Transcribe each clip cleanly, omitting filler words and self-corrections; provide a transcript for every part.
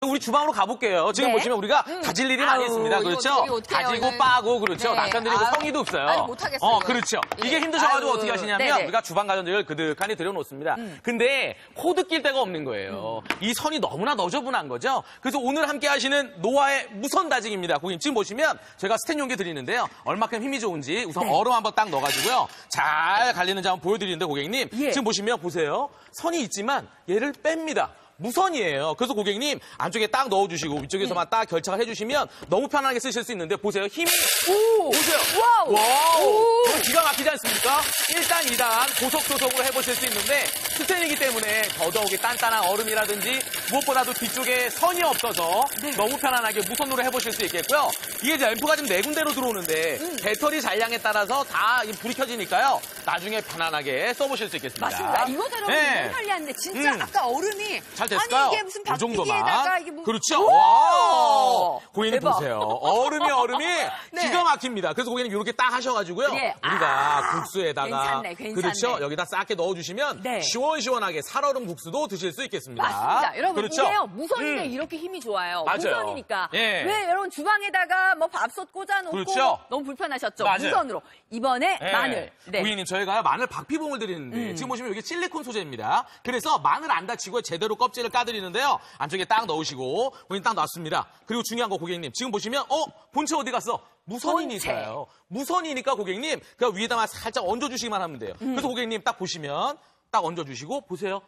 저희 우리 주방으로 가볼게요. 지금 네. 보시면 우리가 다질 일이 많이 있습니다. 그렇죠? 다지고 빠고 그렇죠. 네. 남편들이 성의도 없어요. 아니, 못하겠어요. 그렇죠. 예. 이게 힘드셔가지고 어떻게 하시냐면 네네. 우리가 주방 가전들을 그득하니 들여놓습니다. 근데 코드낄 데가 없는 거예요. 이 선이 너무나 너저분한 거죠. 그래서 오늘 함께 하시는 노아의 무선 다지기입니다. 고객님 지금 보시면 제가 스텐 용기 드리는데요. 얼마큼 힘이 좋은지 우선 얼음 한번 딱 넣어가지고요. 잘 갈리는지 한번 보여드리는데 고객님 예. 지금 보세요. 선이 있지만 얘를 뺍니다. 무선이에요. 그래서 고객님 안쪽에 딱 넣어주시고 위쪽에서만 딱 결착을 해주시면 너무 편안하게 쓰실 수 있는데 보세요. 힘이 오! 보세요. 와우! 와우! 기가 막히지 않습니까? 1단, 2단 고속도속으로 해보실 수 있는데 스텐이기 때문에 더더욱이 단단한 얼음이라든지 무엇보다도 뒤쪽에 선이 없어서 너무 편안하게 무선으로 해보실 수 있겠고요. 이게 이제 앰프가 지금 4군데로 들어오는데 배터리 잔량에 따라서 다 불이 켜지니까요. 나중에 편안하게 써보실 수 있겠습니다. 맞습니다. 이거 다뤄보면 너무 편리한데 진짜 아까 얼음이 잘 됐을까요? 아니 이게 무슨 박기기에다가 이게 뭐... 그렇죠. 와! 고객님 보세요. 얼음이 네. 기가 막힙니다. 그래서 고객님 이렇게 딱 하셔가지고요. 네. 우리가 국수에다가 괜찮네. 그렇죠. 여기다 싹게 넣어주시면 네. 시원시원하게 살얼음 국수도 드실 수 있겠습니다. 맞습니다. 여러분 그렇죠? 이게요 무선인데 이렇게 힘이 좋아요. 맞아요. 무선이니까. 예. 왜 여러분 주방에다가 뭐 밥솥 꽂아놓고 그렇죠? 너무 불편하셨죠. 맞아요. 무선으로 이번에 예. 마늘. 네. 고객님 저희가 마늘 박피봉을 드리는데 지금 보시면 이게 실리콘 소재입니다. 그래서 마늘 안 다치고 제대로 껍질을 까드리는데요. 안쪽에 딱 넣으시고 고객님 딱 놨습니다. 그리고 중요한 거 고객님 지금 보시면 본체 어디 갔어? 무선이니까요. 무선이니까 고객님 그냥 위에다만 살짝 얹어주시기만 하면 돼요. 그래서 고객님 딱 보시면 딱 얹어주시고 보세요.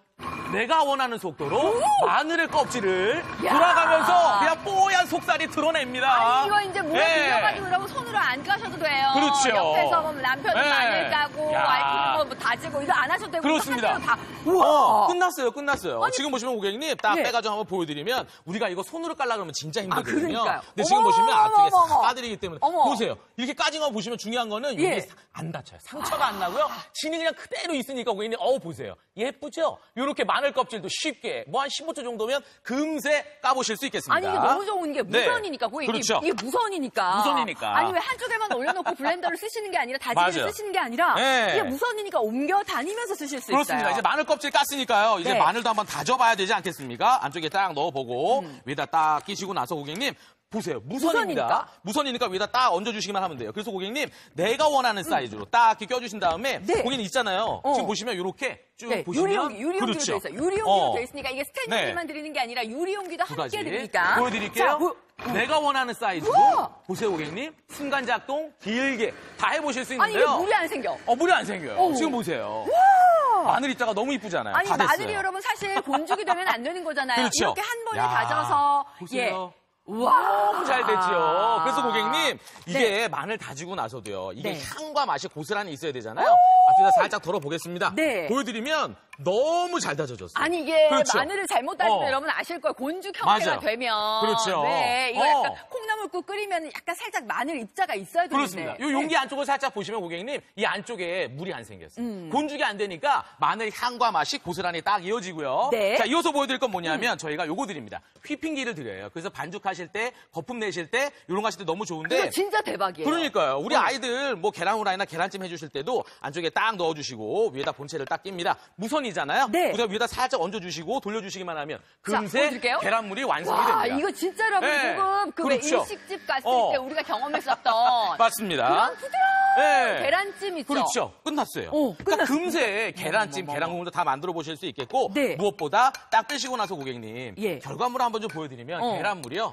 내가 원하는 속도로 마늘의 껍질을 돌아가면서 그냥 뽀얀 속살이 드러냅니다. 아니, 이거 이제 물에 비벼가지고 여러분 손으로 안 까셔도 돼요. 그렇죠. 옆에서 뭐 남편도 마늘 까고 와이프도 뭐 다지고 이거 안 하셔도 되고. 그렇습니다. 다. 우와. 끝났어요. 아니, 지금 보시면 고객님 딱 예. 빼가지고 한번 보여드리면 우리가 이거 손으로 깔라 그러면 진짜 힘들거든요. 근데 지금 보시면 앞쪽에 싹 까드리기 때문에 보세요. 이렇게 까진 거 보시면 중요한 거는 이게 예. 안 다쳐요. 상처가 안 나고요. 진이 그냥 그대로 있으니까 고객님 보세요. 예쁘죠? 이렇게 마늘 껍질도 쉽게 뭐 한 15초 정도면 금세 까보실 수 있겠습니다. 아니 이게 너무 좋은 게 무선이니까 고객님. 그렇죠. 이게 무선이니까. 아니 왜 한쪽에만 올려놓고 블렌더를 쓰시는 게 아니라 다지기를 쓰시는 게 아니라 이게 무선이니까 옮겨 다니면서 쓰실 수 있어요. 이제 마늘 껍질 깠으니까요. 이제 마늘도 한번 다져봐야 되지 않겠습니까? 안쪽에 딱 넣어보고 위에다 딱 끼시고 나서 고객님. 보세요. 무선이니까 위에다 딱 얹어주시기만 하면 돼요. 그래서 고객님 내가 원하는 사이즈로 딱 껴주신 다음에 고객님 있잖아요. 지금 보시면 이렇게 쭉 보시면 유리용기로 그렇죠. 돼 있어요. 유리용기로 돼 있으니까 이게 스탠 용기만 드리는 게 아니라 유리용기도 함께 드리니까. 보여드릴게요. 자, 내가 원하는 사이즈로 보세요 고객님. 순간 작동 길게 다 해보실 수 있는데요. 아니 이게 물이 안 생겨. 물이 안 생겨요. 지금 보세요. 마늘 입자가 너무 이쁘잖아요. 아니 마늘이 여러분 사실 곤죽이 되면 안 되는 거잖아요. 그렇죠. 이렇게 한 번에 다져서 보세요. 와, 잘 됐죠. 그래서 고객님 이게 마늘 다지고 나서도요. 이게 향과 맛이 고스란히 있어야 되잖아요. 앞에다 살짝 덜어보겠습니다. 네. 보여드리면 너무 잘 다져졌어요. 아니 이게 그렇죠. 마늘을 잘못 다지면 여러분 아실 거예요. 곤죽 형태가 되면 그렇죠. 네, 이거 약간 콩나물국 끓이면 약간 살짝 마늘 입자가 있어야 되는데. 그렇습니다. 이 용기 안쪽을 살짝 보시면 고객님 이 안쪽에 물이 안 생겼어요. 곤죽이 안 되니까 마늘 향과 맛이 고스란히 딱 이어지고요. 네. 자 이어서 보여드릴 건 뭐냐면 저희가 요거 드립니다. 휘핑기를 드려요. 그래서 반죽 하실 때, 거품 내실 때, 이런 거 하실 때 너무 좋은데. 이거 진짜 대박이에요. 그러니까요. 우리 아이들 뭐 계란 후라이나 계란찜 해주실 때도 안쪽에 딱 넣어주시고 위에다 본체를 딱 낍니다. 무선이잖아요. 네. 우리가 위에다 살짝 얹어주시고 돌려주시기만 하면 금세 계란물이 완성이 됩니다. 이거 진짜 여러분 조금 그렇죠. 일식집 갔을 때 우리가 경험했었던 맞습니다. 그런 계란찜 있죠. 그렇죠. 끝났어요. 그러니까 금세 계란찜, 계란 국물도 다 만들어 보실 수 있겠고 무엇보다 딱 빼시고 나서 고객님 결과물 한번 좀 보여드리면 계란물이요.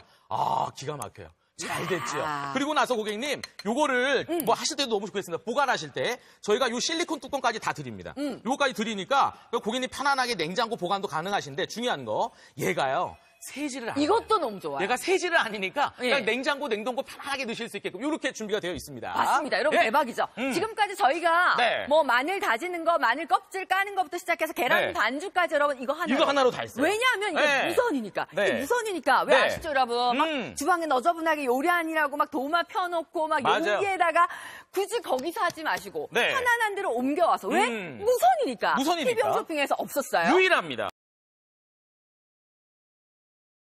기가 막혀요. 잘 됐죠. 그리고 나서 고객님, 요거를 뭐 하실 때도 너무 좋겠습니다. 보관하실 때 저희가 요 실리콘 뚜껑까지 다 드립니다. 요거까지 드리니까 고객님 편안하게 냉장고 보관도 가능하신데 중요한 거 얘가요. 세지를 안 이것도 해요. 너무 좋아요. 얘가 세지를 아니니까 그냥 냉장고, 냉동고 편하게 넣으실 수 있게끔 이렇게 준비가 되어 있습니다. 맞습니다. 여러분 대박이죠. 지금까지 저희가 뭐 마늘 다지는 거, 마늘 껍질 까는 것부터 시작해서 계란 반죽까지 여러분 이거 하나로 다 했어요. 왜냐하면 이게 무선이니까. 이게 무선이니까 왜 아시죠 여러분? 막 주방에 너저분하게 요리 아니라고 막 도마 펴놓고 막 용기에다가 굳이 거기서 하지 마시고 편안한 대로 옮겨와서 왜? 무선이니까. TV홈 쇼핑에서 없었어요. 유일합니다.